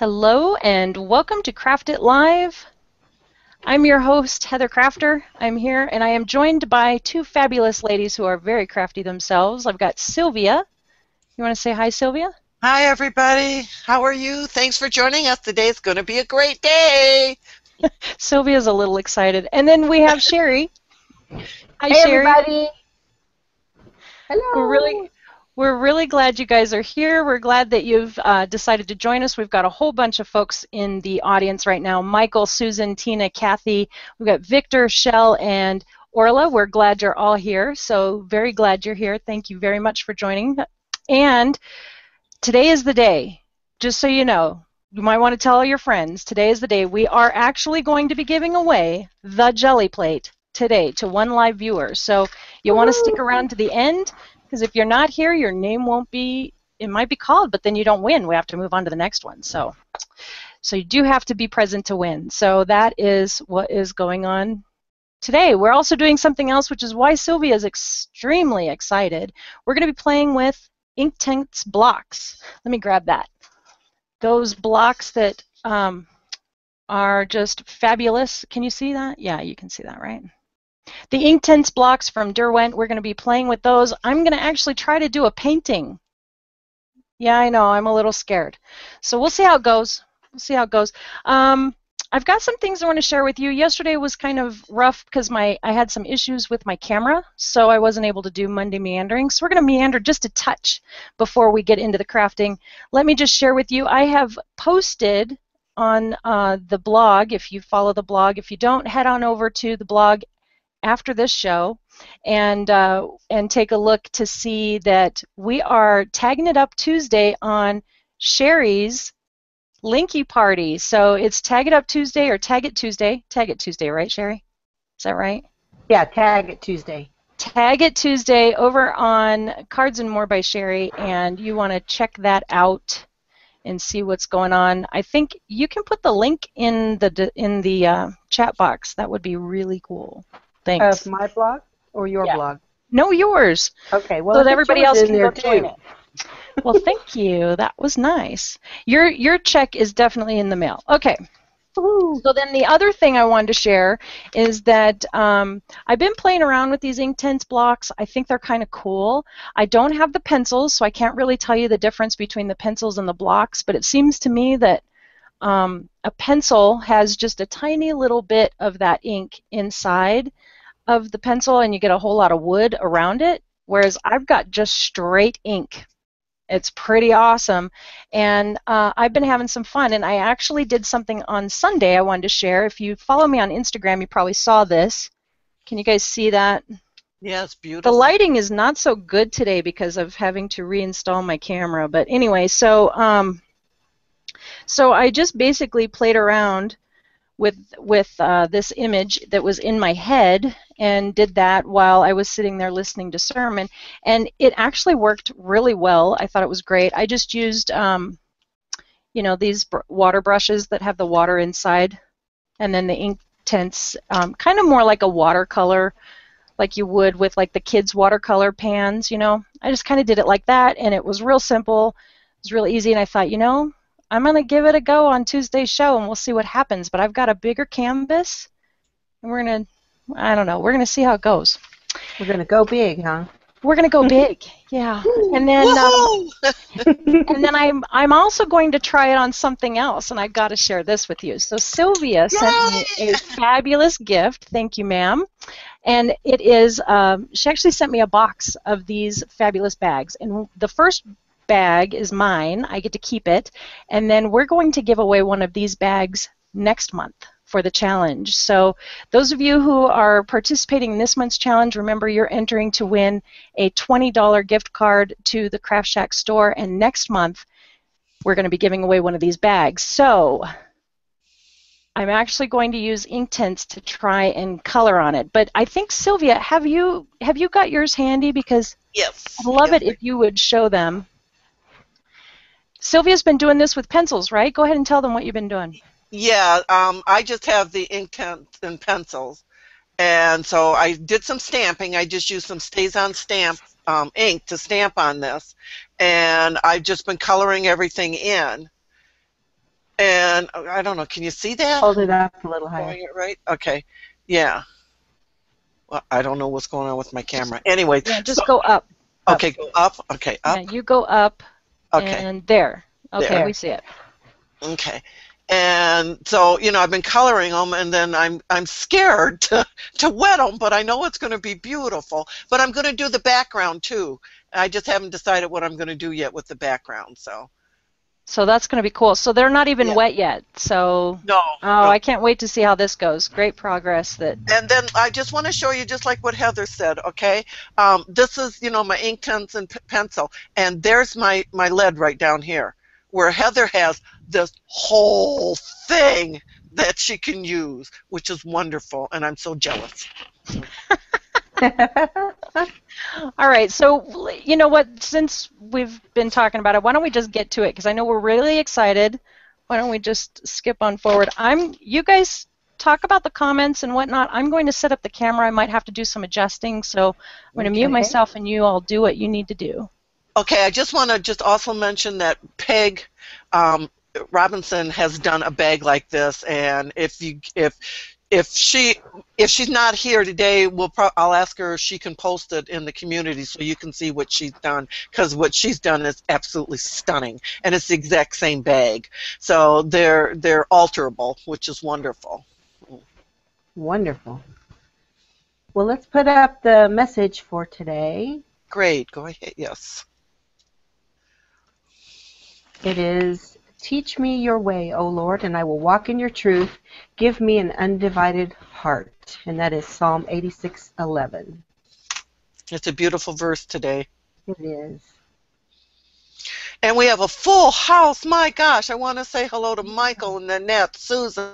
Hello and welcome to Craft It Live. I'm your host, Heather Crafter. I'm here and I am joined by two fabulous ladies who are very crafty themselves. I've got Sylvia. You want to say hi, Sylvia? Hi, everybody. How are you? Thanks for joining us today. It's going to be a great day. Sylvia's a little excited. And then we have Sherry. Hi, hey, Sherry. Everybody. Hello. We're really glad you guys are here. We're glad that you've decided to join us. We've got a whole bunch of folks in the audience right now. Michael, Susan, Tina, Kathy. We've got Victor, Shell, and Orla. We're glad you're all here. So very glad you're here. Thank you very much for joining. And today is the day, just so you know. You might want to tell all your friends, today is the day. We are actually going to be giving away the Gelli Plate today to one live viewer. So you want to stick around to the end, because if you're not here, your name won't be, it might be called, but then you don't win. We have to move on to the next one. So you do have to be present to win. So that is what is going on today. We're also doing something else, which is why Sylvia is extremely excited. We're going to be playing with InkTense Blocks. Let me grab that. Those blocks that are just fabulous. Can you see that? Yeah, you can see that, right? The InkTense Blocks from Derwent, we're going to be playing with those. I'm going to actually try to do a painting. Yeah, I know, I'm a little scared. So we'll see how it goes. We'll see how it goes. I've got some things I want to share with you. Yesterday was kind of rough because I had some issues with my camera, so I wasn't able to do Monday meandering. So we're going to meander just a touch before we get into the crafting. Let me just share with you, I have posted on the blog, if you follow the blog. If you don't, head on over to the blog after this show and take a look to see that we are tagging it up Tuesday on Sherry's Linky Party. So it's Tag It Up Tuesday or Tag It Tuesday. Tag It Tuesday, right, Sherry? Is that right? Yeah, Tag It Tuesday. Tag It Tuesday over on Cards and More by Sherry, and you want to check that out and see what's going on. I think you can put the link in the chat box. That would be really cool. Thanks. My blog or your blog? No, yours. Okay, well, so that everybody else can go join it. Well, thank you. That was nice. Your check is definitely in the mail. Okay. Ooh. So then the other thing I wanted to share is that I've been playing around with these InkTense Blocks. I think they're kind of cool. I don't have the pencils, so I can't really tell you the difference between the pencils and the blocks, but it seems to me that a pencil has just a tiny little bit of that ink inside of the pencil, and you get a whole lot of wood around it, whereas I've got just straight ink. It's pretty awesome, and I've been having some fun, and I actually did something on Sunday I wanted to share. If you follow me on Instagram, you probably saw this. Can you guys see that? Yeah, it's beautiful. The lighting is not so good today because of having to reinstall my camera, but anyway, so I just basically played around with this image that was in my head and did that while I was sitting there listening to sermon, and it actually worked really well. I thought it was great. I just used you know, these water brushes that have the water inside, and then the InkTense, kind of more like a watercolor, like you would with like the kids' watercolor pans, you know. I just kind of did it like that, and it was real simple. It was real easy, and I thought, you know, I'm going to give it a go on Tuesday's show, and we'll see what happens. But I've got a bigger canvas, and we're going to, I don't know, we're going to see how it goes. We're going to go big, huh? We're going to go big, yeah. And then and then I'm also going to try it on something else, and I've got to share this with you. So Sylvia sent me a fabulous gift. Thank you, ma'am. And it is, she actually sent me a box of these fabulous bags. And the first bag is mine. I get to keep it, and then we're going to give away one of these bags next month for the challenge. So those of you who are participating in this month's challenge, remember you're entering to win a $20 gift card to the Craft Shack store, and next month we're going to be giving away one of these bags. So I'm actually going to use InkTense to try and color on it. But I think, Sylvia, have you got yours handy? Because yes, I'd love it if you would show them. Sylvia's been doing this with pencils, right? Go ahead and tell them what you've been doing. Yeah, I just have the InkTense and pencils, and so I did some stamping. I just used some Stazon stamp ink to stamp on this, and I've just been coloring everything in. And I don't know, can you see that? Hold it up a little higher. Right? Okay. Yeah. Well, I don't know what's going on with my camera. Anyway. Yeah, just so, go up. Okay, go up. Okay, up. Yeah, you go up. Okay. And there. Okay, there. We see it. Okay. And so, you know, I've been coloring them, and then I'm scared to wet them, but I know it's going to be beautiful. But I'm going to do the background, too. I just haven't decided what I'm going to do yet with the background, so. So that's going to be cool. So they're not even wet yet. So no. Oh, no. I can't wait to see how this goes. Great progress. That. And then I just want to show you, just like what Heather said, okay? This is, you know, my InkTense and pencil, and there's my lead right down here, where Heather has this whole thing that she can use, which is wonderful, and I'm so jealous. All right, so you know what, since we've been talking about it, why don't we just get to it, because I know we're really excited. Why don't we just skip on forward. You guys talk about the comments and whatnot. I'm going to set up the camera. I might have to do some adjusting, so I'm going to mute myself, and you all do what you need to do. Okay, I just want to also mention that Peg Robinson has done a bag like this, and if she's not here today, I'll ask her if she can post it in the community so you can see what she's done, because what she's done is absolutely stunning, and it's the exact same bag. So they're alterable, which is wonderful. Wonderful. Well, let's put up the message for today. Great. Go ahead. Yes. It is, teach me your way, O Lord, and I will walk in your truth. Give me an undivided heart. And that is Psalm 86:11. It's a beautiful verse today. It is. And we have a full house. My gosh, I want to say hello to Michael and Nanette, Susan,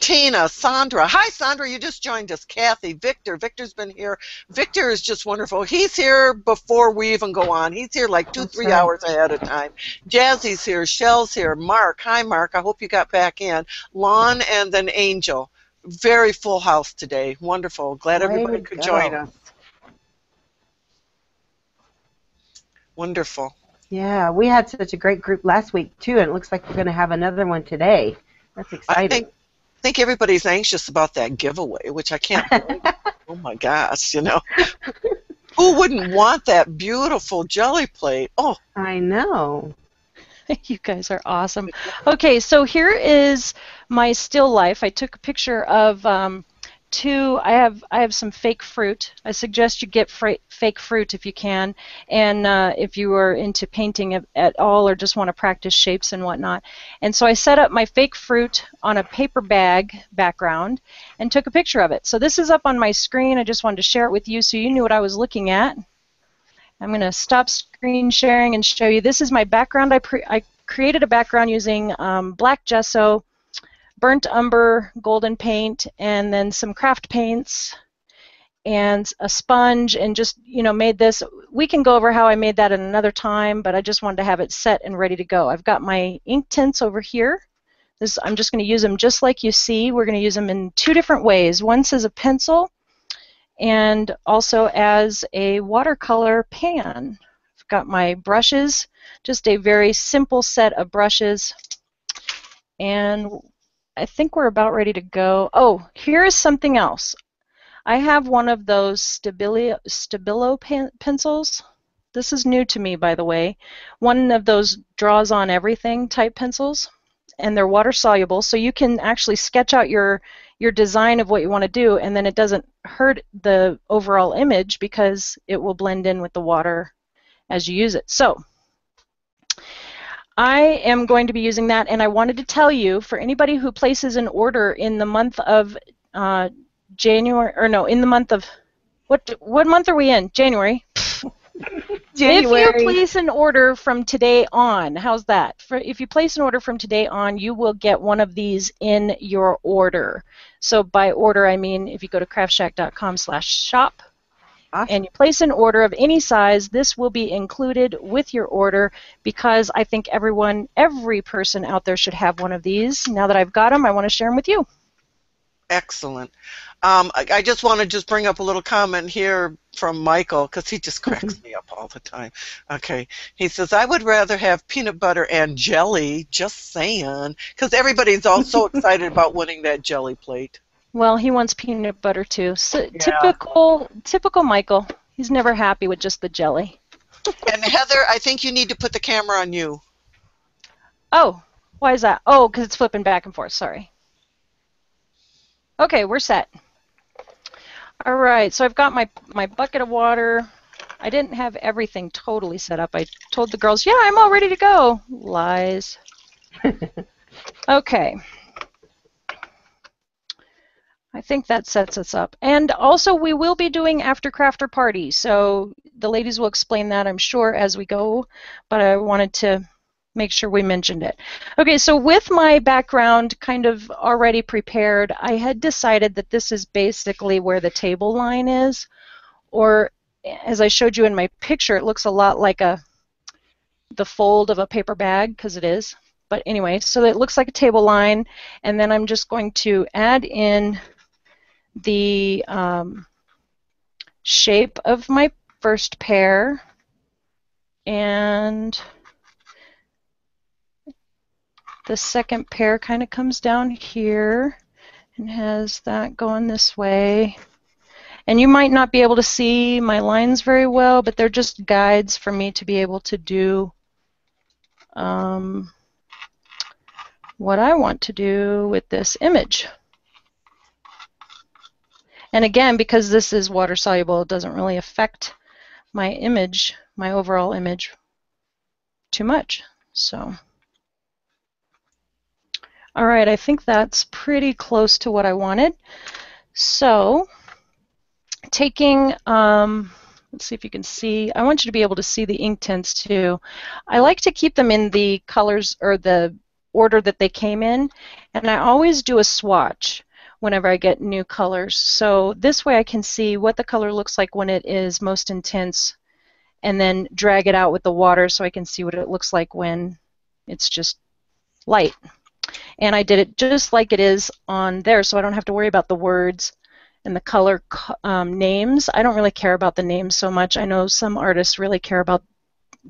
Tina, Sandra. Hi, Sandra. You just joined us. Kathy, Victor. Victor's been here. Victor is just wonderful. He's here before we even go on. He's here like 2-3 hours ahead of time. Jazzy's here. Shell's here. Mark. Hi, Mark. I hope you got back in. Lon and then Angel. Very full house today. Wonderful. Glad everybody could join us. Wonderful. Yeah, we had such a great group last week, too, and it looks like we're going to have another one today. That's exciting. I think everybody's anxious about that giveaway, which I can't believe. Oh, my gosh, you know. Who wouldn't want that beautiful Gelli Plate? Oh, I know. You guys are awesome. Okay, so here is my still life. I took a picture of two. I have some fake fruit. I suggest you get fake fruit if you can, and if you are into painting at all or just want to practice shapes and whatnot. And so I set up my fake fruit on a paper bag background and took a picture of it. So this is up on my screen. I just wanted to share it with you so you knew what I was looking at. I'm going to stop screen sharing and show you. This is my background. I created a background using black gesso, burnt umber, golden paint, and then some craft paints and a sponge, and just, you know, made this. We can go over how I made that at another time, but I just wanted to have it set and ready to go. I've got my ink tints over here. This, I'm just going to use them just like you see. We're going to use them in two different ways. Once as a pencil and also as a watercolor pan. I've got my brushes, just a very simple set of brushes, and I think we're about ready to go. Oh, here is something else. I have one of those Stabilo pencils. This is new to me, by the way. One of those draws on everything type pencils, and they're water soluble, so you can actually sketch out your design of what you want to do, and then it doesn't hurt the overall image because it will blend in with the water as you use it. So I am going to be using that, and I wanted to tell you, for anybody who places an order in the month of January, or no, in the month of, what month are we in? January. January. If you place an order from today on, how's that? If you place an order from today on, you will get one of these in your order. So by order, I mean if you go to craftshack.com/shop, and you place an order of any size, this will be included with your order, because I think every person out there should have one of these. Now that I've got them, I want to share them with you. Excellent. I just want to bring up a little comment here from Michael, because he just cracks me up all the time. Okay, he says, I would rather have peanut butter and jelly, just saying, because everybody's all so excited about winning that Gelli plate. Well, he wants peanut butter too. So, yeah. Typical Michael. He's never happy with just the jelly. And Heather, I think you need to put the camera on you. Oh, why is that? Oh, because it's flipping back and forth, sorry. Okay, we're set. All right, so I've got my bucket of water. I didn't have everything totally set up. I told the girls, yeah, I'm all ready to go. Lies. Okay. I think that sets us up. And also, we will be doing after crafter party, so the ladies will explain that, I'm sure, as we go, but I wanted to make sure we mentioned it. Okay, so with my background kind of already prepared, I had decided that this is basically where the table line is, or as I showed you in my picture, it looks a lot like the fold of a paper bag, because it is. But anyway, so it looks like a table line, and then I'm just going to add in the shape of my first pair, and the second pair kind of comes down here and has that going this way. And you might not be able to see my lines very well, but they're just guides for me to be able to do what I want to do with this image. And again, because this is water soluble, it doesn't really affect my image, my overall image, too much. So, all right, I think that's pretty close to what I wanted. So, taking, let's see if you can see. I want you to be able to see the ink tints too. I like to keep them in the colors or the order that they came in, and I always do a swatch whenever I get new colors. So this way I can see what the color looks like when it is most intense, and then drag it out with the water so I can see what it looks like when it's just light. And I did it just like it is on there, so I don't have to worry about the words and the color names. I don't really care about the names so much. I know some artists really care about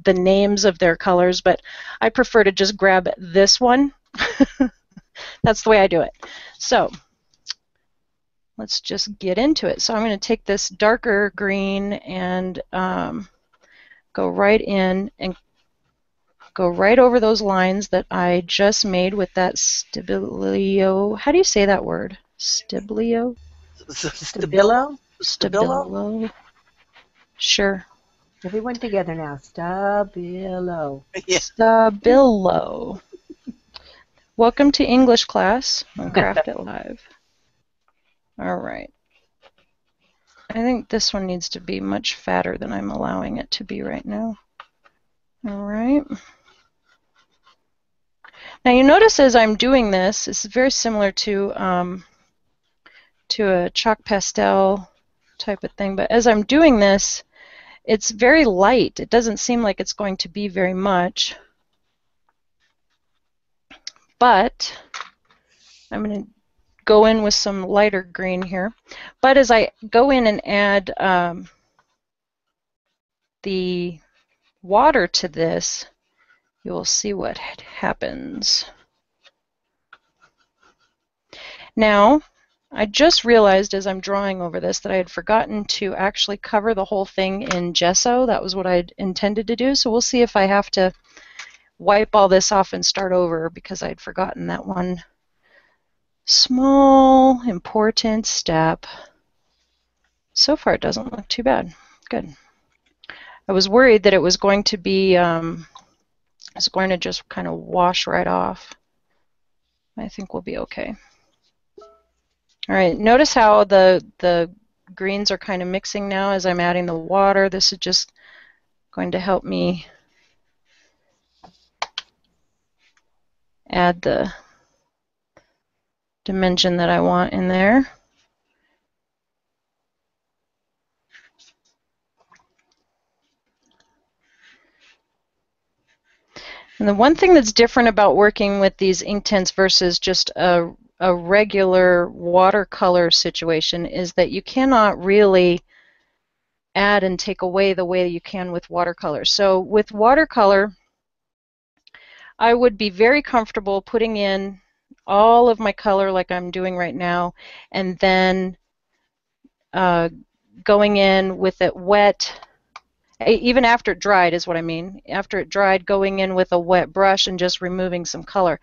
the names of their colors, but I prefer to just grab this one. That's the way I do it. So let's just get into it. So I'm going to take this darker green and go right in and go right over those lines that I just made with that Stabilo. How do you say that word? Stabilo? Stabilo? Stabilo. Sure. Everyone together now. Stabilo. Yeah. Stabilo. Welcome to English class on Craft It Live. All right. I think this one needs to be much fatter than I'm allowing it to be right now. All right. Now you notice as I'm doing this, it's very similar to a chalk pastel type of thing, but as I'm doing this, it's very light. It doesn't seem like it's going to be very much, but I'm going to go in with some lighter green here. But as I go in and add the water to this, you will see what happens. Now, I just realized as I'm drawing over this that I had forgotten to actually cover the whole thing in gesso. That was what I intended to do, so we'll see if I have to wipe all this off and start over, because I'd forgotten that one small, important step. So far, it doesn't look too bad. Good. I was worried that it was going to be, it's going to just kind of wash right off. I think we'll be okay. All right, notice how the greens are kind of mixing now as I'm adding the water. This is just going to help me add the dimension that I want in there. And the one thing that's different about working with these InkTense versus just a a regular watercolor situation is that you cannot really add and take away the way you can with watercolor. So with watercolor, I would be very comfortable putting in all of my color like I'm doing right now, and then going in with it wet, even after it dried is what I mean, after it dried, going in with a wet brush and just removing some color.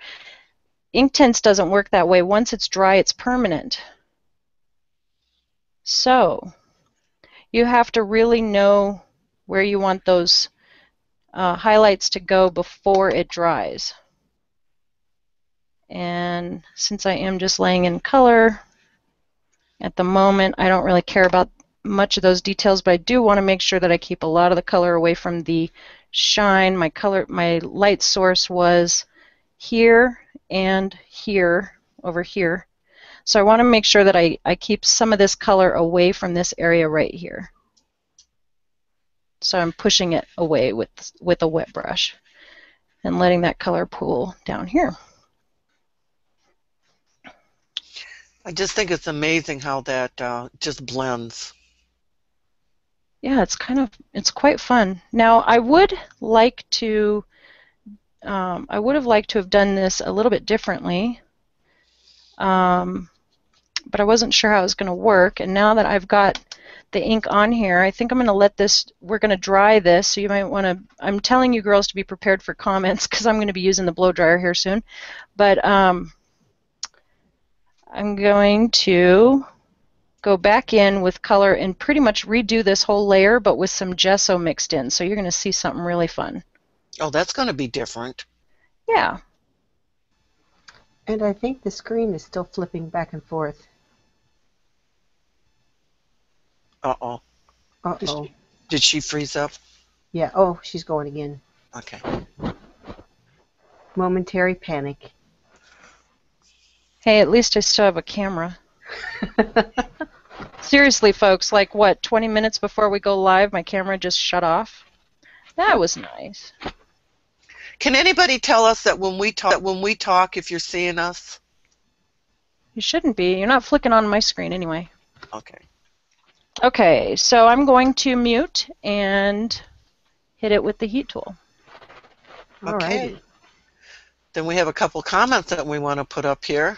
InkTense doesn't work that way. Once it's dry, it's permanent. So you have to really know where you want those highlights to go before it dries. And since I am just laying in color at the moment, I don't really care about much of those details, but I do want to make sure that I keep a lot of the color away from the shine. My color, my light source was here and here, over here. So I want to make sure that I keep some of this color away from this area right here. So I'm pushing it away with a wet brush and letting that color pool down here. I just think it's amazing how that just blends. Yeah, it's kind of, it's quite fun. Now, I would like to, I would have liked to have done this a little bit differently, but I wasn't sure how it was going to work. And now that I've got the ink on here, I think I'm going to let this, we're going to dry this, so you might want to, I'm telling you girls to be prepared for comments because I'm going to be using the blow dryer here soon. But I'm going to go back in with color and pretty much redo this whole layer, but with some gesso mixed in. So you're going to see something really fun. Oh, that's going to be different. Yeah. And I think the screen is still flipping back and forth. Uh-oh. Uh-oh. Did she freeze up? Yeah. Oh, she's going again. Okay. Momentary panic. Hey, at least I still have a camera. Seriously, folks, like what, 20 minutes before we go live, my camera just shut off? That was nice. Can anybody tell us that when we talk, if you're seeing us? You shouldn't be. You're not flicking on my screen anyway. Okay. Okay, so I'm going to mute and hit it with the heat tool. All right. Then we have a couple comments that we want to put up here.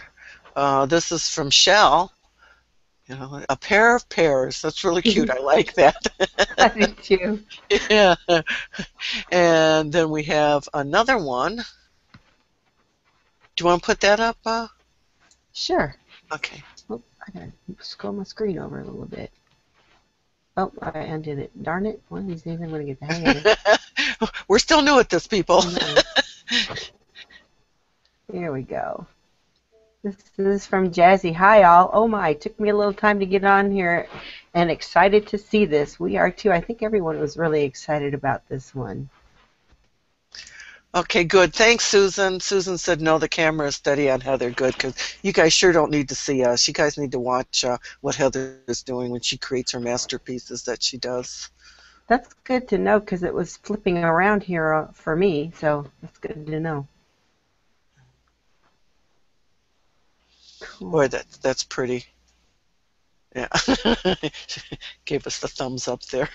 This is from Shell. You know, a pair of pears. That's really cute. I like that. I do too. Yeah. And then we have another one. Do you want to put that up? Sure. Okay. Oh, I gotta scroll my screen over a little bit. Oh, I undid it. Darn it! One of these days I'm gonna get the hang of it. We're still new at this, people. There we go. This is from Jazzy. Hi, all. Oh, my. It took me a little time to get on here and excited to see this. We are, too. I think everyone was really excited about this one. Okay, good. Thanks, Susan. Susan said, no, the camera is steady on Heather. Good, because you guys sure don't need to see us. You guys need to watch what Heather is doing when she creates her masterpieces that she does. That's good to know, because it was flipping around here for me, so that's good to know. Cool. Boy, that's pretty. Yeah. Gave us the thumbs up there.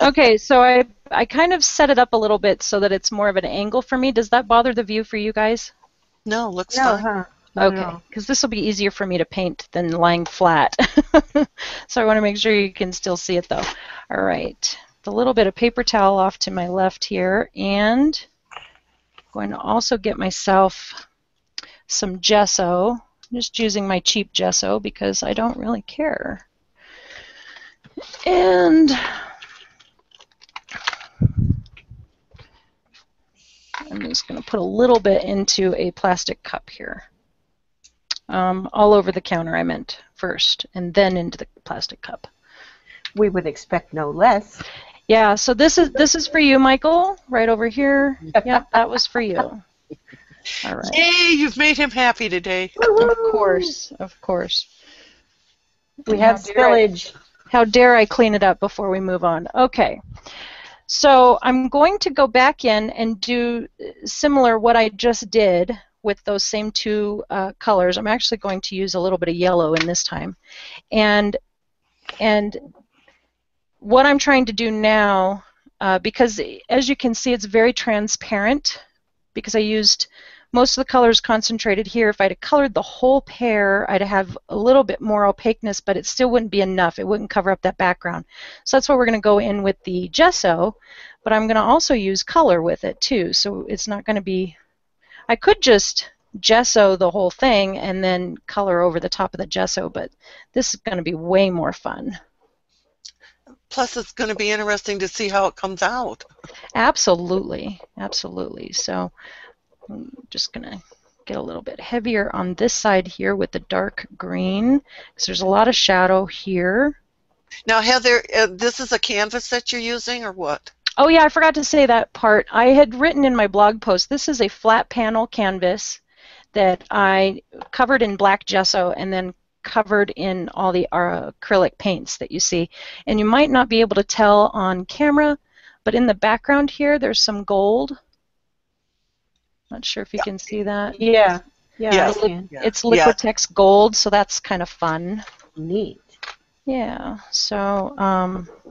Okay, so I kind of set it up a little bit so that it's more of an angle for me. Does that bother the view for you guys? No, looks fine. Huh? No, okay, because this will be easier for me to paint than lying flat. So I want to make sure you can still see it, though. All right, a little bit of paper towel off to my left here, and I'm going to also get myself some gesso. I'm just using my cheap gesso because I don't really care. And I'm just going to put a little bit into a plastic cup here. All over the counter, I meant, first, and then into the plastic cup. We would expect no less. Yeah, so this is for you, Michael, right over here. Yeah, that was for you. All right. Yay, you've made him happy today. Of course, of course. We have spillage. How dare I clean it up before we move on. Okay, so I'm going to go back in and do similar what I just did with those same two colors. I'm actually going to use a little bit of yellow in this time. And what I'm trying to do now, because as you can see it's very transparent, because I used most of the colors concentrated here. If I'd have colored the whole pair, I'd have a little bit more opaqueness, but it still wouldn't be enough. It wouldn't cover up that background. So that's what we're going to go in with the gesso, but I'm going to also use color with it too. So it's not going to be... I could just gesso the whole thing and then color over the top of the gesso, but this is going to be way more fun. Plus, it's going to be interesting to see how it comes out. Absolutely. Absolutely. So I'm just going to get a little bit heavier on this side here with the dark green, because there's a lot of shadow here. Now, Heather, this is a canvas that you're using or what? Oh yeah, I forgot to say that part. I had written in my blog post, this is a flat panel canvas that I covered in black gesso and then covered in all the acrylic paints that you see. And you might not be able to tell on camera, but in the background here there's some gold. Not sure if you can see that. Yeah. Yeah, it's Liquitex gold, so that's kind of fun. Neat. Yeah. So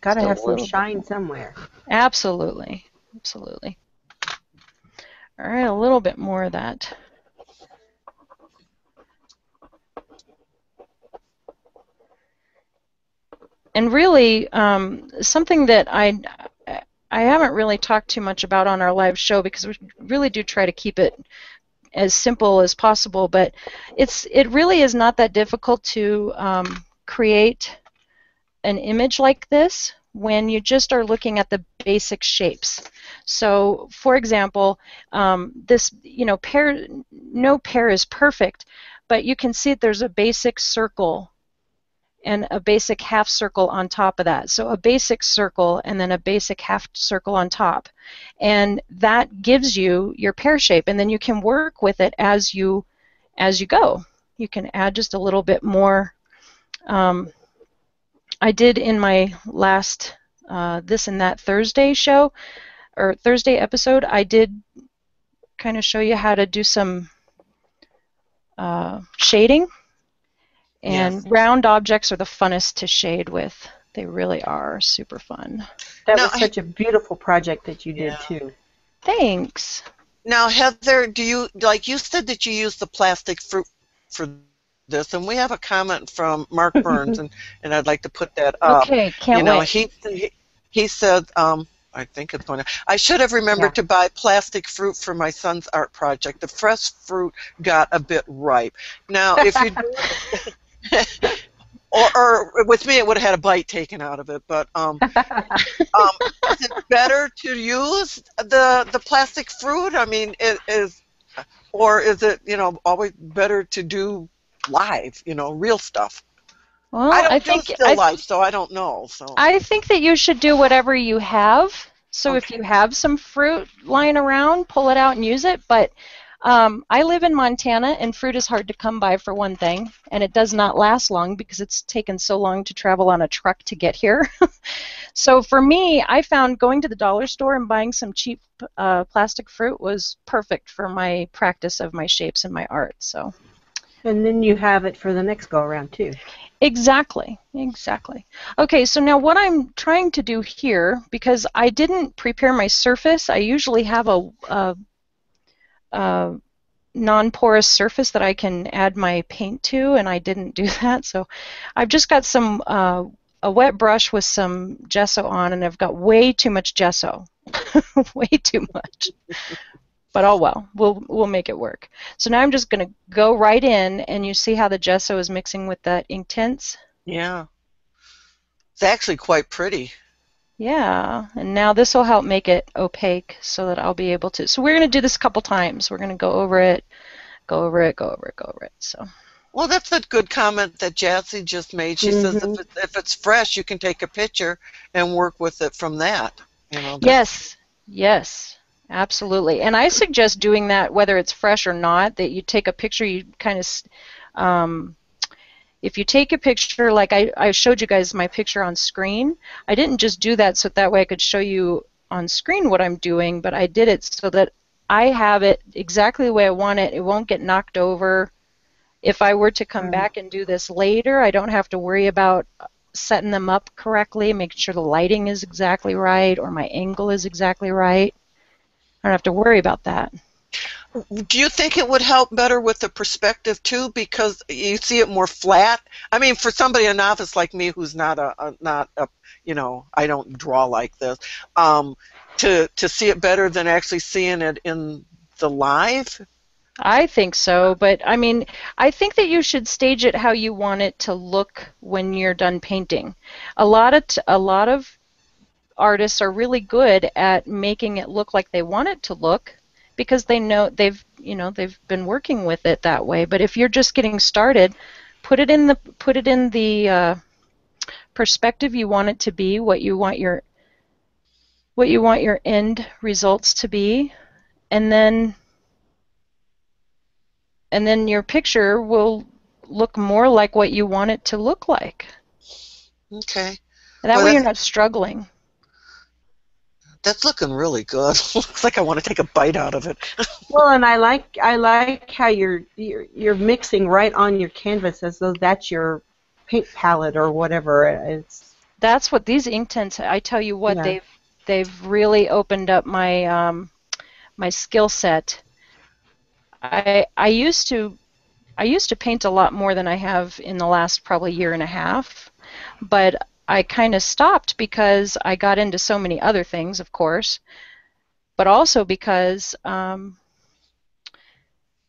gotta have some shine somewhere. Absolutely. Absolutely. All right, a little bit more of that. And really, something that I haven't really talked too much about on our live show, because we really do try to keep it as simple as possible, but it really is not that difficult to create an image like this when you just are looking at the basic shapes. So, for example, this, you know, pair, no pair is perfect, but you can see there's a basic circle and a basic half circle on top of that. So a basic circle and then a basic half circle on top. And that gives you your pear shape, and then you can work with it as you go. You can add just a little bit more. I did in my last This and That Thursday show, or Thursday episode, I did kind of show you how to do some shading. And yes, round objects are the funnest to shade with. They really are super fun. That was such a beautiful project that you did, too. Thanks. Now, Heather, do you, like you said that you use the plastic fruit for this, and we have a comment from Mark Burns, and I'd like to put that up. Okay, can't wait. He said, I think it's going to, I should have remembered to buy plastic fruit for my son's art project. The fresh fruit got a bit ripe. Now, if you do, or with me, it would have had a bite taken out of it. But is it better to use the plastic fruit? I mean, it is, or is it, you know, always better to do live, you know, real stuff? Well, I don't do still life, so I don't know. So I think that you should do whatever you have. So if you have some fruit lying around, pull it out and use it. But I live in Montana, and fruit is hard to come by, for one thing, and it does not last long because it's taken so long to travel on a truck to get here. So for me, I found going to the dollar store and buying some cheap plastic fruit was perfect for my practice of my shapes and my art. So. And then you have it for the next go-around, too. Exactly, exactly. Okay, so now what I'm trying to do here, because I didn't prepare my surface, I usually have a non-porous surface that I can add my paint to, and I didn't do that, so I've just got some a wet brush with some gesso on, and I've got way too much gesso, way too much. But oh well, we'll make it work. So now I'm just going to go right in, and you see how the gesso is mixing with that InkTense? Yeah, it's actually quite pretty. Yeah, and now this will help make it opaque so that I'll be able to. So we're going to do this a couple times. We're going to go over it, go over it, go over it, go over it. So. Well, that's a good comment that Jassy just made. She says if it's fresh, you can take a picture and work with it from that. You know, yes, yes, absolutely. And I suggest doing that whether it's fresh or not, that you take a picture, you kind of... If you take a picture, like I showed you guys my picture on screen, I didn't just do that so that way I could show you on screen what I'm doing, but I did it so that I have it exactly the way I want it. It won't get knocked over. If I were to come back and do this later, I don't have to worry about setting them up correctly, making sure the lighting is exactly right or my angle is exactly right. I don't have to worry about that. Do you think it would help better with the perspective too, because you see it more flat? I mean, for somebody a novice like me who's not a you know, I don't draw like this, to see it better than actually seeing it in the live. I think so, but I mean, I think that you should stage it how you want it to look when you're done painting. A lot of artists are really good at making it look like they want it to look, because they know they've been working with it that way. But if you're just getting started, put it in the perspective you want it to be, what you want your end results to be, and then your picture will look more like what you want it to look like. Okay. And that way you're not struggling. That's looking really good. Looks like I want to take a bite out of it. Well, and I like how you're mixing right on your canvas as though that's your paint palette or whatever. That's what these InkTense. I tell you what, yeah. They've really opened up my my skill set. I used to paint a lot more than I have in the last probably year and a half, but I kind of stopped because I got into so many other things, of course, but also because,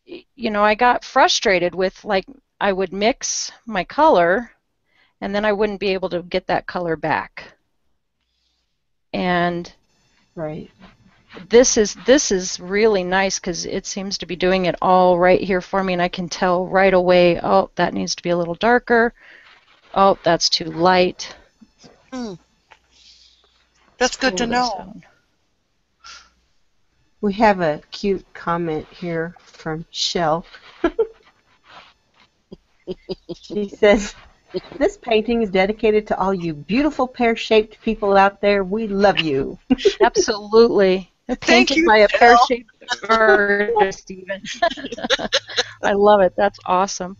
you know, I got frustrated with, like, I would mix my color and then I wouldn't be able to get that color back. And right. This is really nice because it seems to be doing it all right here for me, and I can tell right away, oh, that needs to be a little darker. Oh, that's too light. That's good to know. We have a cute comment here from Shell. She says, "This painting is dedicated to all you beautiful pear-shaped people out there. We love you." Absolutely. Thank you, by a pear-shaped bird, Stephen. I love it. That's awesome.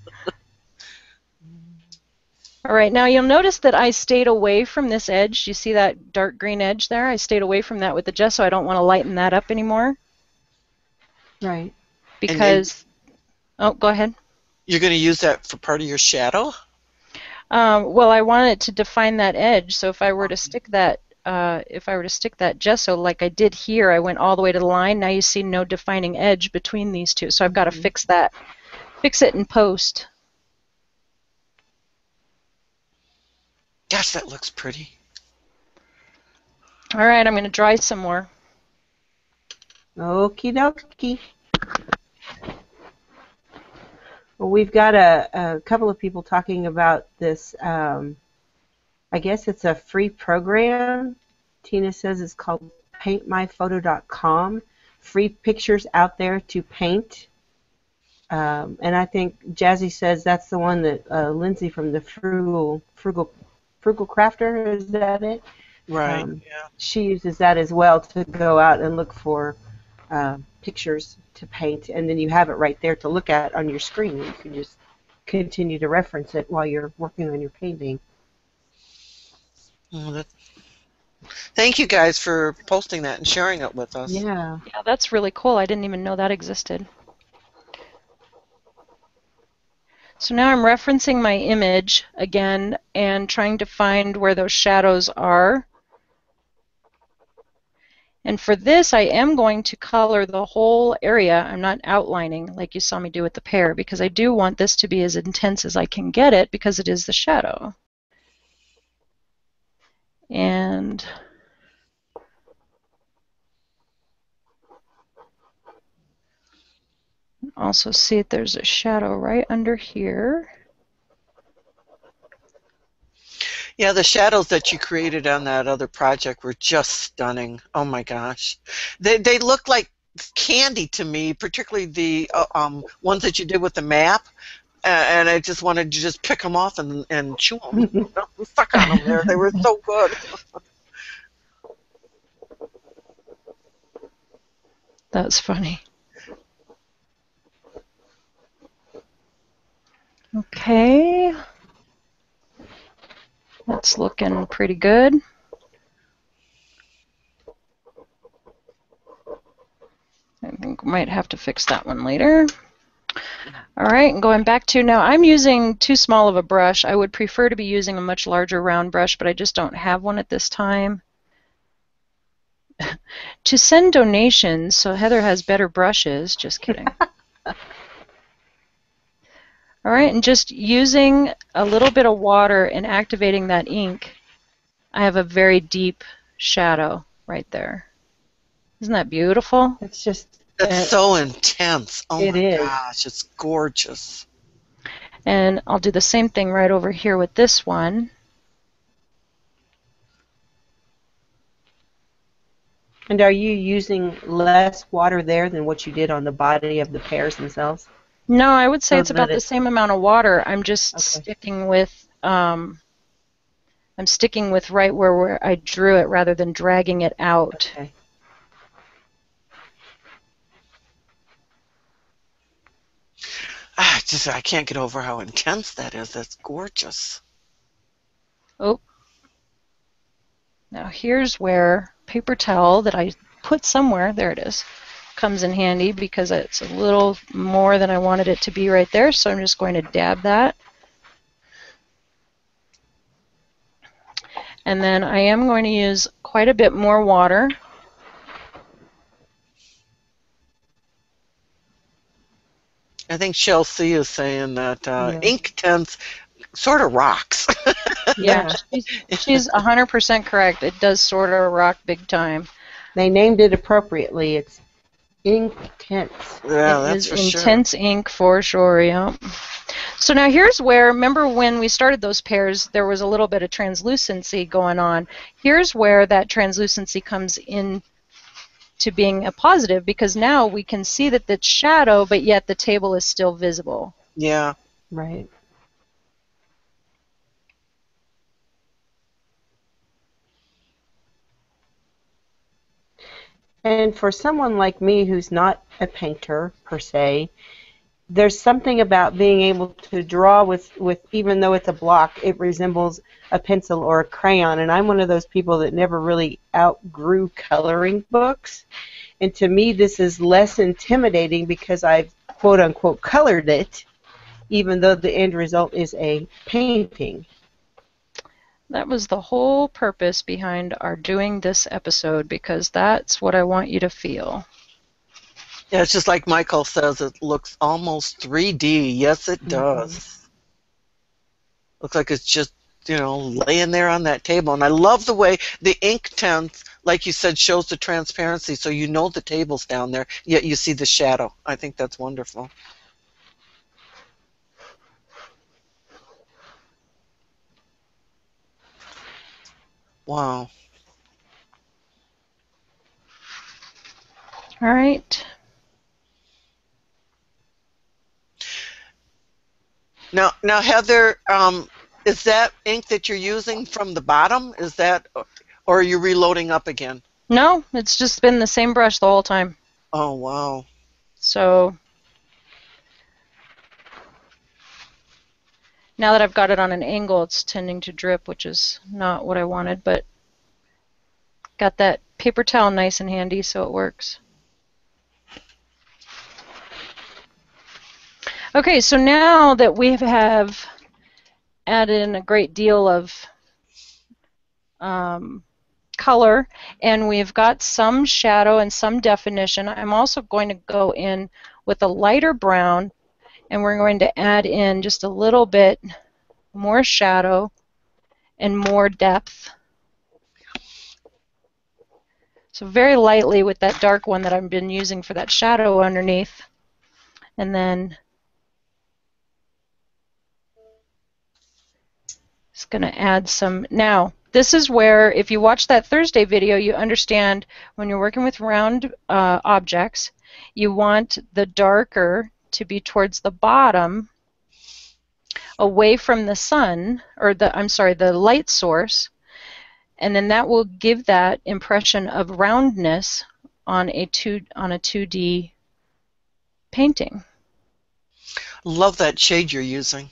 All right, now you'll notice that I stayed away from this edge. You see that dark green edge there? I stayed away from that with the gesso. I don't want to lighten that up anymore. Right. Because, oh, go ahead. You're going to use that for part of your shadow? Well, I wanted to define that edge, so if I were to stick that, gesso like I did here, I went all the way to the line. Now you see no defining edge between these two, so I've got to fix that. Fix it in post. Gosh, that looks pretty. All right, I'm going to dry some more. Okie dokie. Well, we've got a couple of people talking about this. I guess it's a free program. Tina says it's called paintmyphoto.com. Free pictures out there to paint. And I think Jazzy says that's the one that Lindsay from the Frugal Crafter, is that it? Right. Yeah. She uses that as well to go out and look for pictures to paint, and then you have it right there to look at on your screen. You can just continue to reference it while you're working on your painting. Well, thank you guys for posting that and sharing it with us. Yeah. Yeah, that's really cool. I didn't even know that existed. So now I'm referencing my image again and trying to find where those shadows are. And for this, I am going to color the whole area. I'm not outlining like you saw me do with the pear, because I do want this to be as intense as I can get it, because it is the shadow. And also see if there's a shadow right under here. Yeah, the shadows that you created on that other project were just stunning. Oh my gosh. They look like candy to me, particularly the ones that you did with the map. And I just wanted to just pick them off and chew them. Suck on them there. They were so good. That's funny. Okay. That's looking pretty good. I think we might have to fix that one later. Alright, and going back to now, I'm using too small of a brush. I would prefer to be using a much larger round brush, but I just don't have one at this time. To send donations, so Heather has better brushes. Just kidding. Alright, and just using a little bit of water and activating that ink, I have a very deep shadow right there. Isn't that beautiful? It's just... That's so intense. Oh my gosh, it's gorgeous. And I'll do the same thing right over here with this one. And are you using less water there than what you did on the body of the pears themselves? No, I would say it's about the same amount of water. I'm just sticking with I'm sticking with right where I drew it rather than dragging it out. Okay. I can't get over how intense that is. That's gorgeous. Oh. Now here's where paper towel that I put somewhere, there it is, comes in handy because it's a little more than I wanted it to be right there, so I'm just going to dab that. And then I am going to use quite a bit more water. I think Chelsea is saying that InkTense sort of rocks. Yeah, she's 100% correct. It does sort of rock big time. They named it appropriately. It's InkTense. Yeah, that's for sure. Intense ink for sure, yeah. So now here's where, remember when we started those pairs, there was a little bit of translucency going on. Here's where that translucency comes in to being a positive, because now we can see that the shadow, but yet the table is still visible. Yeah. Right. And for someone like me who's not a painter, per se, there's something about being able to draw with even though it's a block, it resembles a pencil or a crayon, and I'm one of those people that never really outgrew coloring books, and to me this is less intimidating because I've quote-unquote colored it, even though the end result is a painting. That was the whole purpose behind our doing this episode, because that's what I want you to feel. Yeah, it's just like Michael says, it looks almost 3D. Yes, it does. Mm-hmm. Looks like it's just, you know, laying there on that table. And I love the way the InkTense, like you said, shows the transparency, so you know the table's down there, yet you see the shadow. I think that's wonderful. Wow. All right. Now, Heather, is that ink that you're using from the bottom? Is that, or are you reloading up again? No, it's just been the same brush the whole time. Oh, wow. So, now that I've got it on an angle, it's tending to drip, which is not what I wanted, but got that paper towel nice and handy, so it works. Okay, so now that we have added in a great deal of color, and we've got some shadow and some definition, I'm also going to go in with a lighter brown, and we're going to add in just a little bit more shadow and more depth. So very lightly with that dark one that I've been using for that shadow underneath, and then just going to add some. Now, this is where, if you watch that Thursday video, you understand when you're working with round objects, you want the darker to be towards the bottom, away from the sun, or the light source, and then that will give that impression of roundness on a 2D painting. Love that shade you're using.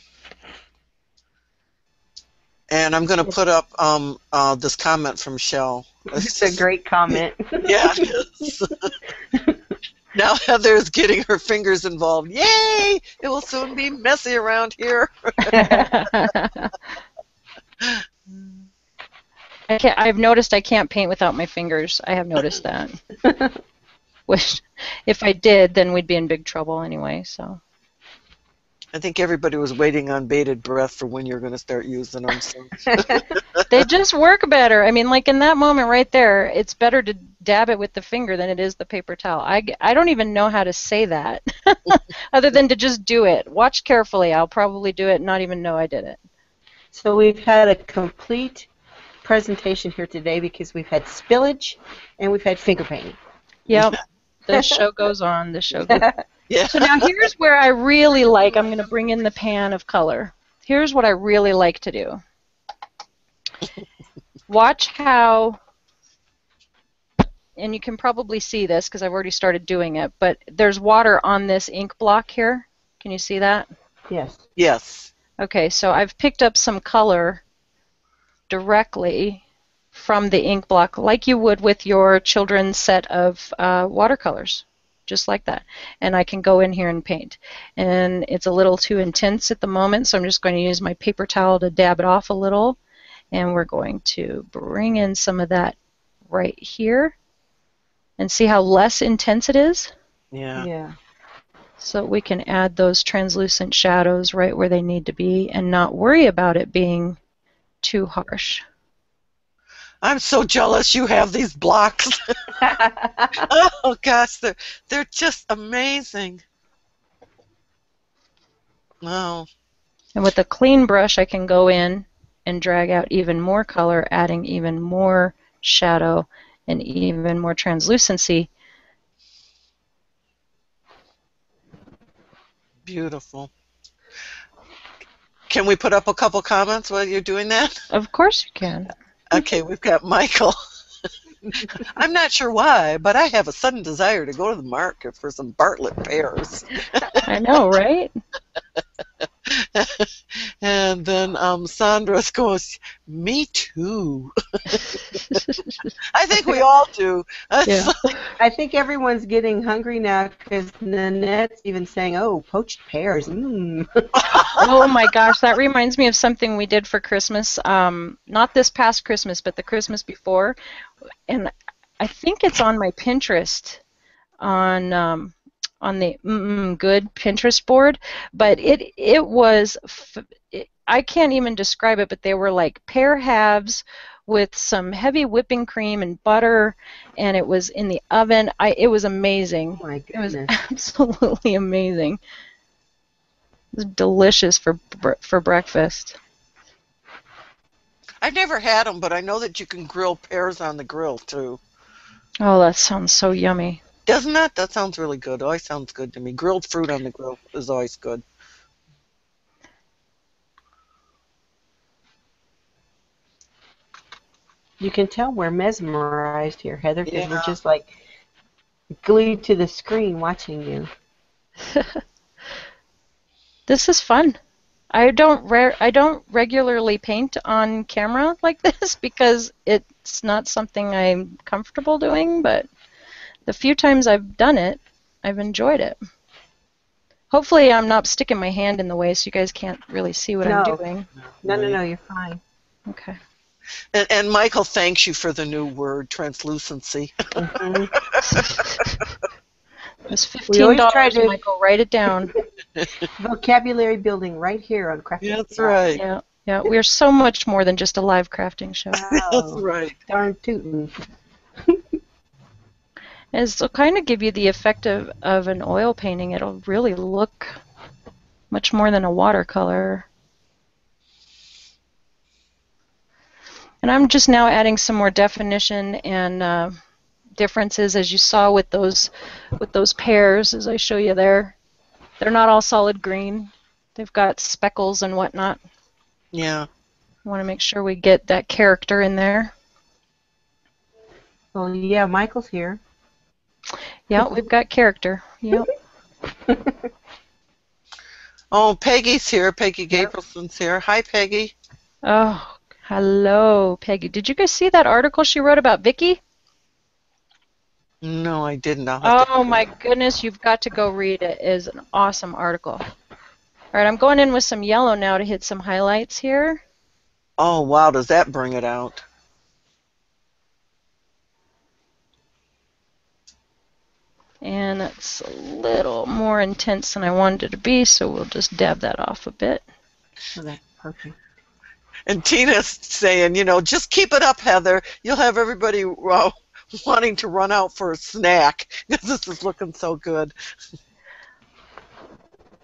And I'm going to put up this comment from Shell. It's a great comment. Yeah. Now Heather is getting her fingers involved. Yay! It will soon be messy around here. I've noticed I can't paint without my fingers. I have noticed that. Which, if I did, then we'd be in big trouble anyway. So. I think everybody was waiting on bated breath for when you're going to start using them. So. They just work better. I mean, like in that moment right there, it's better to dab it with the finger than it is the paper towel. I don't even know how to say that other than to just do it. Watch carefully. I'll probably do it and not even know I did it. So we've had a complete presentation here today because we've had spillage and we've had finger painting. Yep. The show goes on. The show goes on. Yeah. So now here's where I really like, I'm going to bring in the pan of color. Here's what I really like to do. Watch how, and you can probably see this because I've already started doing it, but there's water on this ink block here. Can you see that? Yes. Yes. Okay, so I've picked up some color directly from the ink block like you would with your children's set of watercolors. Just like that. And I can go in here and paint. And it's a little too intense at the moment, so I'm just going to use my paper towel to dab it off a little. And we're going to bring in some of that right here. And see how less intense it is? Yeah. Yeah. So we can add those translucent shadows right where they need to be and not worry about it being too harsh. I'm so jealous you have these blocks. Oh gosh, they're just amazing. Wow. And with a clean brush I can go in and drag out even more color, adding even more shadow and even more translucency. Beautiful. Can we put up a couple comments while you're doing that? Of course you can. Okay, we've got Michael. I'm not sure why, but I have a sudden desire to go to the market for some Bartlett pears. I know, right? And then Sandra goes, me too. I think we all do. Yeah. I think everyone's getting hungry now because Nanette's even saying, oh, poached pears. Mm. Oh, my gosh. That reminds me of something we did for Christmas. Not this past Christmas, but the Christmas before. And I think it's on my Pinterest on the good Pinterest board, but it was, I can't even describe it, but they were like pear halves with some heavy whipping cream and butter, and it was in the oven. It was amazing. Oh my goodness. It was absolutely amazing. It was delicious for breakfast. I've never had them, but I know that you can grill pears on the grill too. Oh, that sounds so yummy. Doesn't that? That sounds really good. Always sounds good to me. Grilled fruit on the grill is always good. You can tell we're mesmerized here, Heather, because we're just like glued to the screen watching you. This is fun. I don't regularly paint on camera like this because it's not something I'm comfortable doing, but the few times I've done it, I've enjoyed it. Hopefully I'm not sticking my hand in the way so you guys can't really see what I'm doing. No, you're fine. Okay. And Michael thanks you for the new word, translucency. Mm-hmm. It was $15, Michael. Write it down. Vocabulary building right here on Crafting. Yeah, that's right. Yeah, yeah, we are so much more than just a live crafting show. That's right. Darn tootin'. And it'll kind of give you the effect of an oil painting. It'll really look much more than a watercolor. And I'm just now adding some more definition and differences, as you saw with those pears, as I show you there. They're not all solid green. They've got speckles and whatnot. Yeah. I want to make sure we get that character in there. Well, yeah, Michael's here. Yeah, we've got character. Yep. Oh, Peggy's here. Peggy Gabrielson's here. Hi, Peggy. Oh, hello, Peggy. Did you guys see that article she wrote about Vicky? No, I didn't. Oh, my goodness. You've got to go read it. It is an awesome article. All right, I'm going in with some yellow now to hit some highlights here. Oh, wow. Does that bring it out? And it's a little more intense than I wanted it to be, so we'll just dab that off a bit. Okay, perfect. And Tina's saying, you know, just keep it up, Heather. You'll have everybody wanting to run out for a snack because this is looking so good.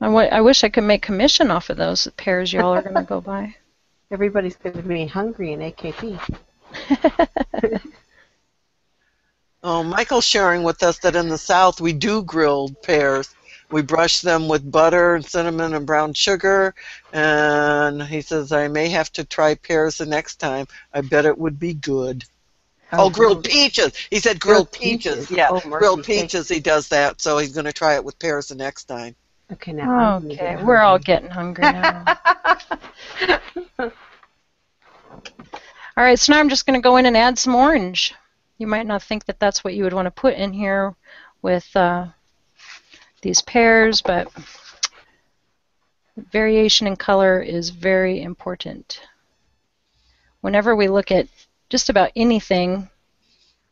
I wish I could make commission off of those pairs y'all are going to go buy. Everybody's going to be hungry in AKP. Oh, Michael's sharing with us that in the South we do grilled pears. We brush them with butter and cinnamon and brown sugar, and he says, I may have to try pears the next time. I bet it would be good. Oh, grilled peaches. He said grilled peaches. Yeah, oh, grilled peaches he does that, so he's going to try it with pears the next time. Okay, now we're all getting hungry now. All right, so now I'm just going to go in and add some orange. You might not think that that's what you would want to put in here with these pears, but variation in color is very important. Whenever we look at just about anything,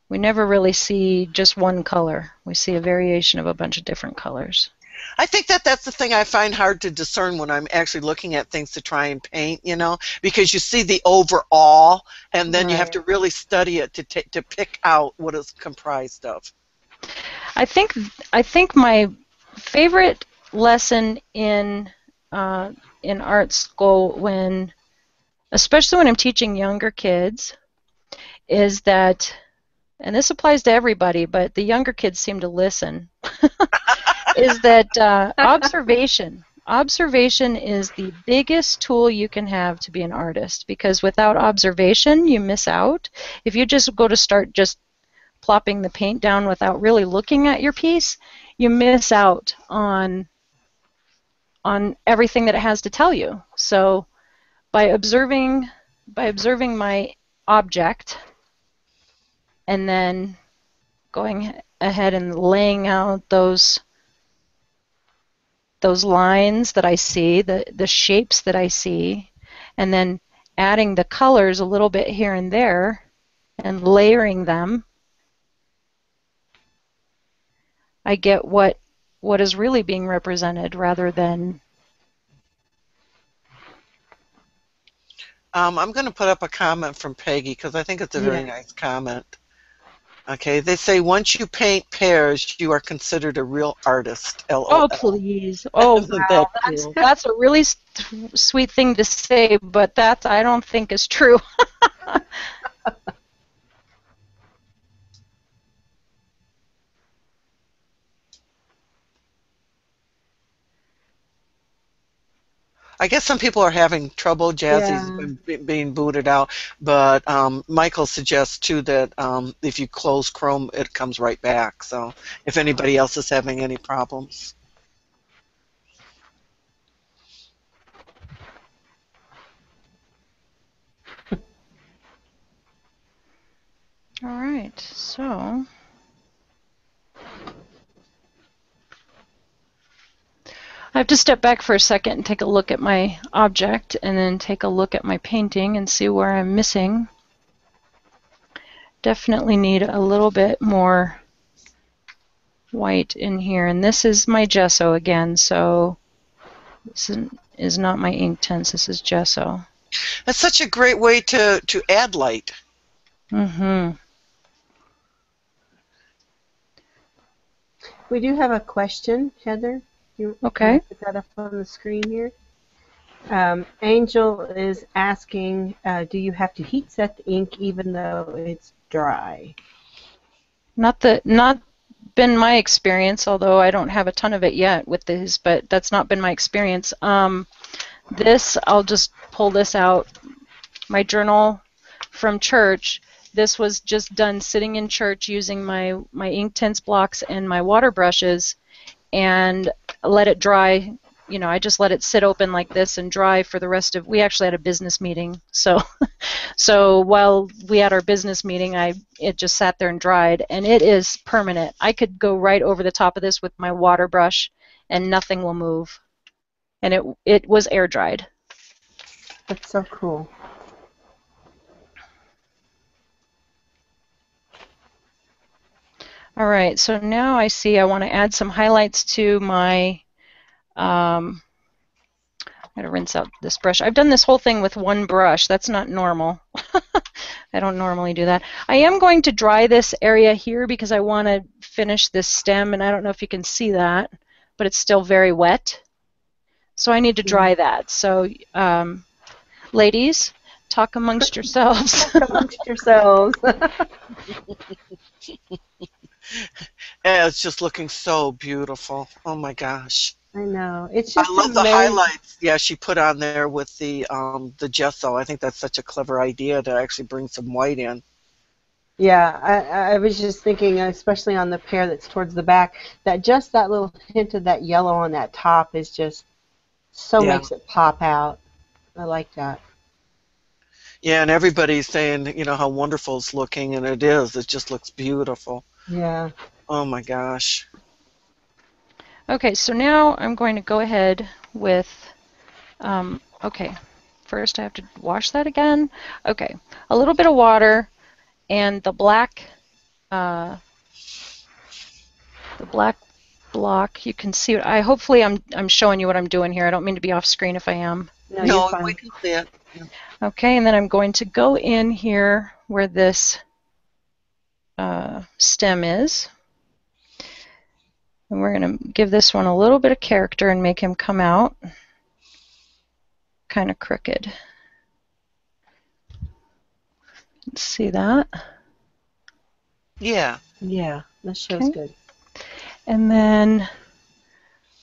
we never really see just one color. We see a variation of a bunch of different colors. I think that that's the thing I find hard to discern when I'm actually looking at things to try and paint, you know, because you see the overall, and then you have to really study it to pick out what it's comprised of. I think my favorite lesson in art school, especially when I'm teaching younger kids, is that, and this applies to everybody, but the younger kids seem to listen. Is that observation. Observation is the biggest tool you can have to be an artist, because without observation, you miss out. If you just go to start just plopping the paint down without really looking at your piece, you miss out on everything that it has to tell you. So by observing my object and then going ahead and laying out those lines that I see, the shapes that I see, and then adding the colors a little bit here and there and layering them, I get what is really being represented rather than... I'm going to put up a comment from Peggy because I think it's a very nice comment. Okay, they say once you paint pears, you are considered a real artist. LOL. Oh, please. Oh, wow. That's a really sweet thing to say, but that I don't think is true. I guess some people are having trouble. Jazzy's being booted out, but Michael suggests too that if you close Chrome, it comes right back. So if anybody else is having any problems, all right. So. I have to step back for a second and take a look at my object and then take a look at my painting and see where I'm missing. Definitely need a little bit more white in here, and this is my gesso again, so this is not my InkTense, this is gesso. That's such a great way to add light. Mm-hmm. We do have a question, Heather. You put that up on the screen here. Angel is asking, do you have to heat set the ink even though it's dry? Not been my experience, although I don't have a ton of it yet with these, but that's not been my experience. This, I'll just pull this out, my journal from church. This was just done sitting in church using my InkTense blocks and my water brushes and let it dry. You know, I just let it sit open like this and dry for the rest of, we actually had a business meeting, so while we had our business meeting, it just sat there and dried, and it is permanent. I could go right over the top of this with my water brush and nothing will move, and it was air dried. That's so cool. All right, so now I see I want to add some highlights to my I'm going to rinse out this brush. I've done this whole thing with one brush. That's not normal. I don't normally do that. I am going to dry this area here because I want to finish this stem, and I don't know if you can see that, but it's still very wet. So I need to dry that. So ladies, talk amongst yourselves. Talk amongst yourselves. Yeah, it's just looking so beautiful. Oh my gosh. I know. It's just I love amazing. The highlights. Yeah, she put on there with the gesso. I think that's such a clever idea to actually bring some white in. Yeah, I was just thinking, especially on the pear that's towards the back, that just that little hint of that yellow on that top is just so makes it pop out. I like that. Yeah, and everybody's saying, you know, how wonderful it's looking, and it is. It just looks beautiful. Yeah. Oh my gosh. Okay, so now I'm going to go ahead with, okay, first I have to wash that again. Okay, a little bit of water, and the black block, you can see, hopefully I'm showing you what I'm doing here. I don't mean to be off screen if I am. No, we can see it. Okay, and then I'm going to go in here where this stem is. And we're going to give this one a little bit of character and make him come out kind of crooked. See that? Yeah. Yeah, that shows good. And then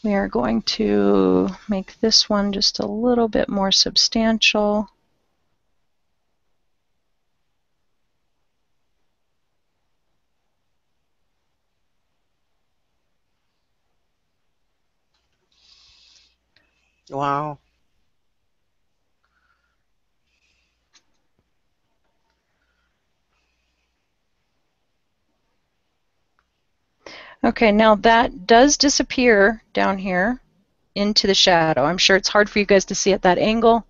we are going to make this one just a little bit more substantial. Wow. Okay, now that does disappear down here into the shadow. I'm sure it's hard for you guys to see at that angle,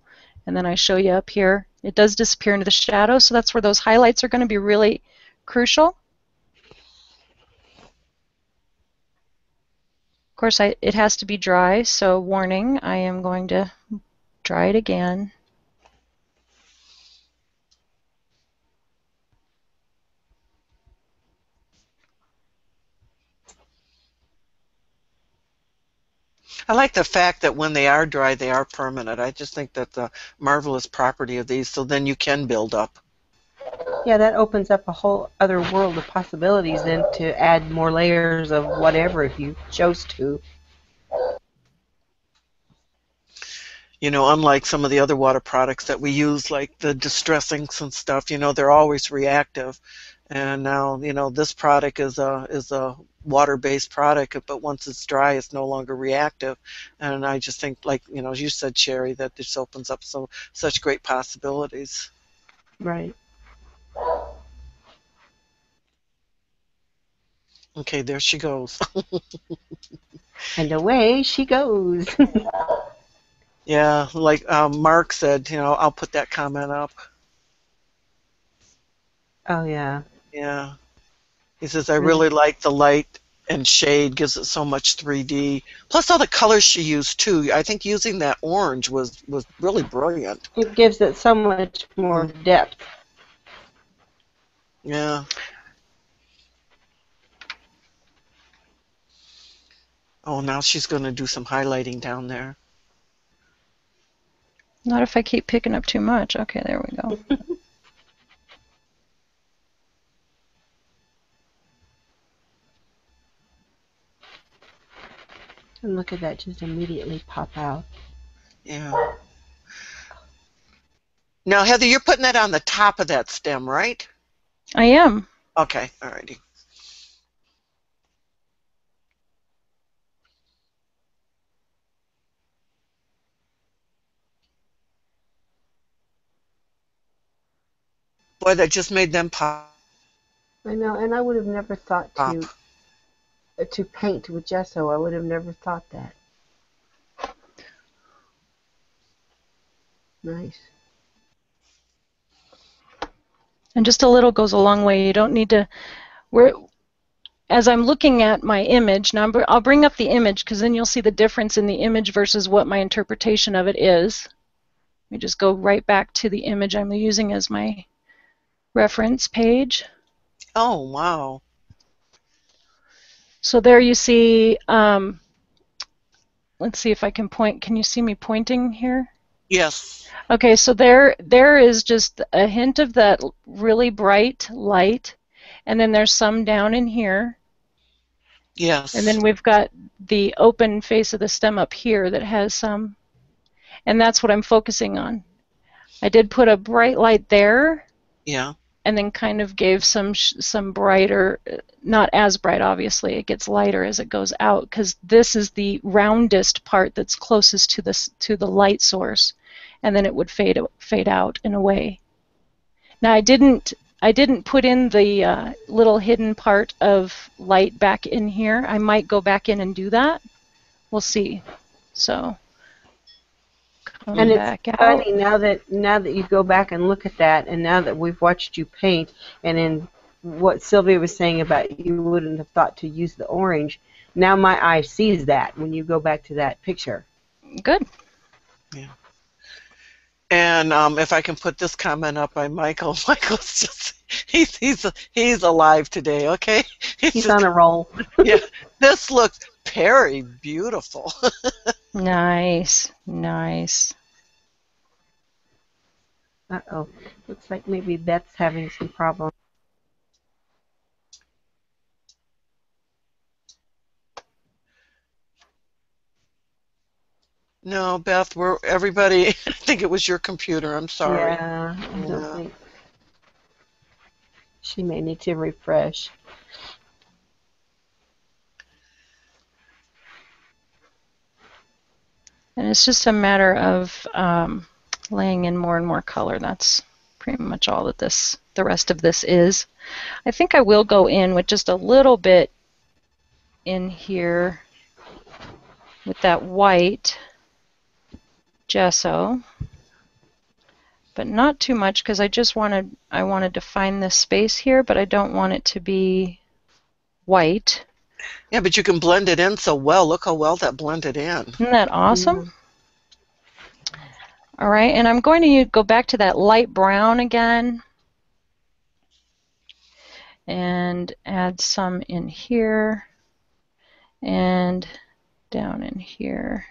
and then I show you up here. It does disappear into the shadow, so that's where those highlights are going to be really crucial. Of course, it has to be dry, so warning, I am going to dry it again. I like the fact that when they are dry, they are permanent. I just think that's a marvelous property of these, so then you can build up. Yeah, that opens up a whole other world of possibilities then to add more layers of whatever if you chose to. You know, unlike some of the other water products that we use, like the distress inks and stuff, you know, they're always reactive. And now, you know, this product is a water-based product, but once it's dry, it's no longer reactive. And I just think, like, you know, as you said, Sherry, that this opens up such great possibilities. Right. Okay, there she goes. And away she goes. Yeah, like Mark said, you know, I'll put that comment up. Oh, yeah. Yeah. He says, I really like the light and shade, gives it so much 3D. Plus all the colors she used, too. I think using that orange was really brilliant. It gives it so much more depth. Yeah. Oh, now she's going to do some highlighting down there. Not if I keep picking up too much. Okay, there we go. And look at that just immediately pop out. Yeah. Now, Heather, you're putting that on the top of that stem, right? I am. Okay, all righty. Boy, that just made them pop. I know, and I would have never thought to paint with gesso. I would have never thought that. Nice. And just a little goes a long way. You don't need to. As I'm looking at my image, now I'll bring up the image because then you'll see the difference in the image versus what my interpretation of it is. Let me just go right back to the image I'm using as my reference page. Oh, wow. So there you see, let's see if I can point. Can you see me pointing here? Yes. Okay, so there is just a hint of that really bright light, and then there's some down in here. Yes. And then we've got the open face of the stem up here that has some, and that's what I'm focusing on. I did put a bright light there. Yeah. And then kind of gave some brighter, not as bright obviously, it gets lighter as it goes out because this is the roundest part that's closest to this to the light source, and then it would fade out in a way. Now I didn't put in the little hidden part of light back in here. I might go back in and do that. We'll see. So and it's funny now that you go back and look at that, and now that we've watched you paint, and in what Sylvia was saying about you wouldn't have thought to use the orange, now my eye sees that when you go back to that picture. Good. Yeah. And if I can put this comment up by Michael. Michael's he's alive today. Okay. He's on a roll. Yeah. This looks very beautiful. Nice, nice. Uh-oh. Looks like maybe Beth's having some problems. No, Beth, everybody, I think it was your computer. I'm sorry. Yeah, I don't think. She may need to refresh. And it's just a matter of laying in more and more color. That's pretty much all that the rest of this is. I think I will go in with just a little bit in here with that white gesso, but not too much because I just wanted, I wanted to find this space here, but I don't want it to be white. Yeah, but you can blend it in so well. Look how well that blended in. Isn't that awesome? Mm. All right, and I'm going to go back to that light brown again and add some in here and down in here.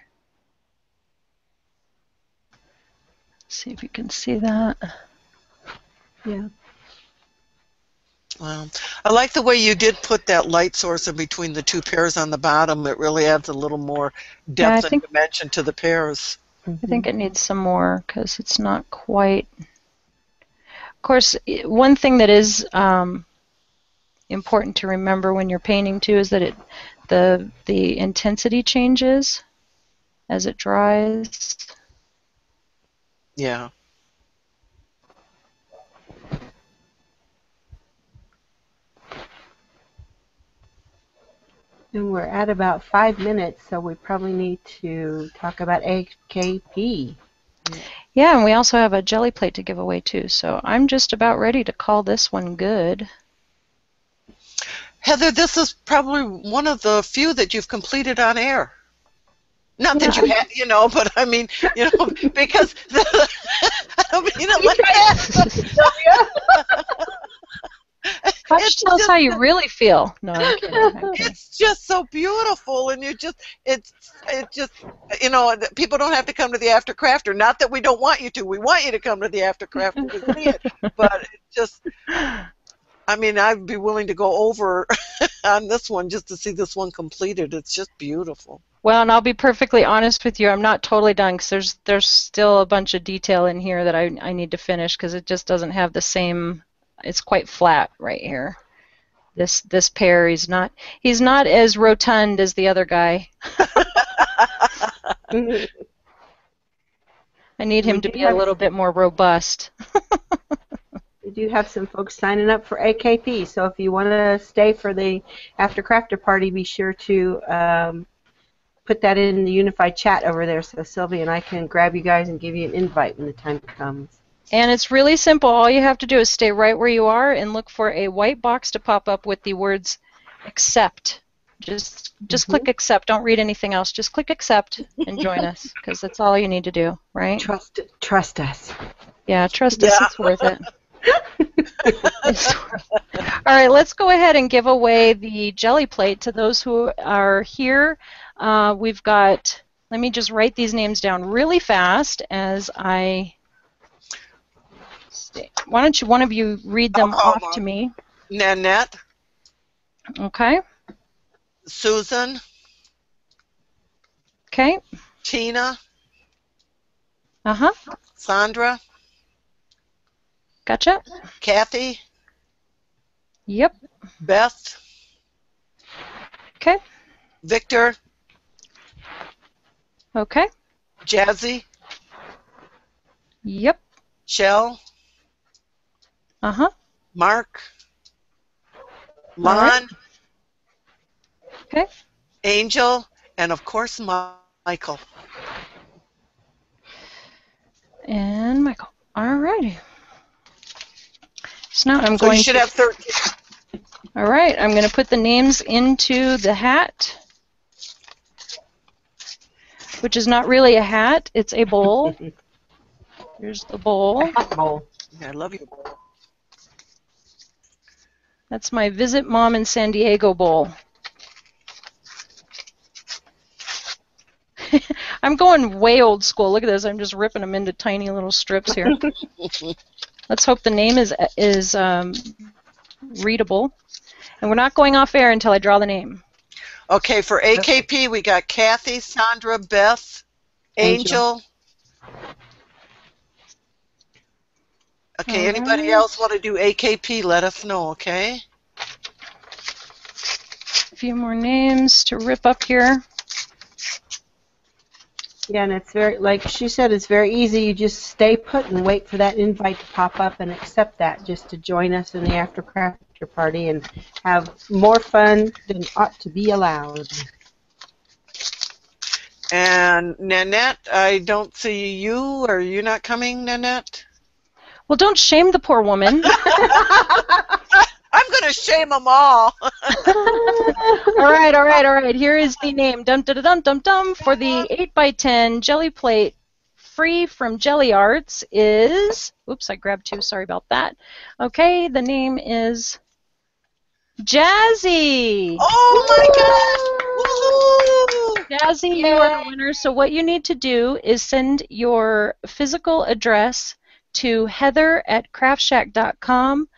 See if you can see that. Yeah. Wow. I like the way you did put that light source in between the two pairs on the bottom. It really adds a little more depth and dimension to the pairs. I think it needs some more because it's not quite... Of course, one thing that is important to remember when you're painting, too, is that the intensity changes as it dries. Yeah. And we're at about 5 minutes, so we probably need to talk about AKP. Yeah, and we also have a Gelli Plate to give away, too, so I'm just about ready to call this one good. Heather, this is probably one of the few that you've completed on air. Not that you have, you know, but I mean, you know, because, you know, like that. Hush tells how you really feel. No, I'm kidding, I'm kidding. It's just so beautiful, and you just you know, people don't have to come to the After Crafter. Not that we don't want you to. We want you to come to the After Crafter to see it. But it just, I mean, I'd be willing to go over on this one just to see this one completed. It's just beautiful. Well, and I'll be perfectly honest with you. I'm not totally done because there's still a bunch of detail in here that I need to finish because it just doesn't have the same it's quite flat right here. This pair, he's not as rotund as the other guy. I need him to be a little bit more robust. We do have some folks signing up for AKP, so if you want to stay for the after crafter party, be sure to put that in the unified chat over there so Sylvia and I can grab you guys and give you an invite when the time comes. And it's really simple. All you have to do is stay right where you are and look for a white box to pop up with the words accept. Just click accept. Don't read anything else. Just click accept and join us, because that's all you need to do, right? Trust us. Yeah, trust us. It's worth it. Alright, let's go ahead and give away the Gelli Plate to those who are here. We've got, let me just write these names down really fast as I stay. Why don't you, one of you, read them off to me? Nanette. Okay. Susan. Okay. Tina. Uh-huh. Sandra. Gotcha. Kathy. Yep. Beth. Okay. Victor. Okay. Jazzy. Yep. Shell. Uh-huh. Mark. Lon. Right. Okay. Angel. And, of course, Michael. And Michael. All righty. So now I'm going. You should have 13. All right, I'm going to put the names into the hat, which is not really a hat; it's a bowl. Here's the bowl. Yeah, I love you. That's my Visit Mom in San Diego bowl. I'm going way old school. Look at this; I'm just ripping them into tiny little strips here. Let's hope the name is readable. And we're not going off air until I draw the name. Okay, for AKP, we got Kathy, Sandra, Beth, Angel. Okay, anybody else want to do AKP, let us know, okay? A few more names to rip up here. Yeah, and it's very, like she said, it's very easy. You just stay put and wait for that invite to pop up and accept that, just to join us in the after crafter party and have more fun than ought to be allowed. And Nanette, I don't see you. Are you not coming, Nanette? Well, don't shame the poor woman. I'm going to shame them all. All right. Here is the name, dum-da-da-dum-dum-dum, for the 8x10 Gelli Plate free from Gelli Arts is... Oops, I grabbed two. Sorry about that. Okay, the name is Jazzy. Oh, my gosh. Jazzy, you are the winner. So what you need to do is send your physical address to heather@craftshack.com.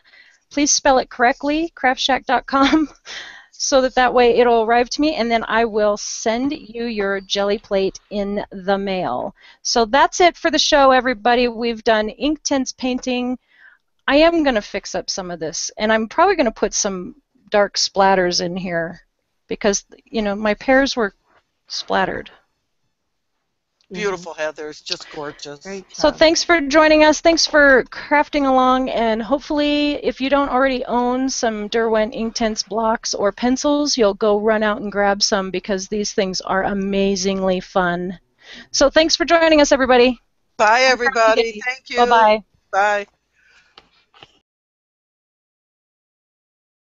Please spell it correctly, craftshack.com, so that way it'll arrive to me, and then I will send you your Gelli Plate in the mail. So that's it for the show, everybody. We've done InkTense painting. I am going to fix up some of this, and I'm probably going to put some dark splatters in here because, you know, my pears were splattered. Beautiful, Heather. It's just gorgeous. So thanks for joining us. Thanks for crafting along. And hopefully, if you don't already own some Derwent InkTense blocks or pencils, you'll go run out and grab some, because these things are amazingly fun. So thanks for joining us, everybody. Bye, everybody. Thank you. Bye-bye. Bye.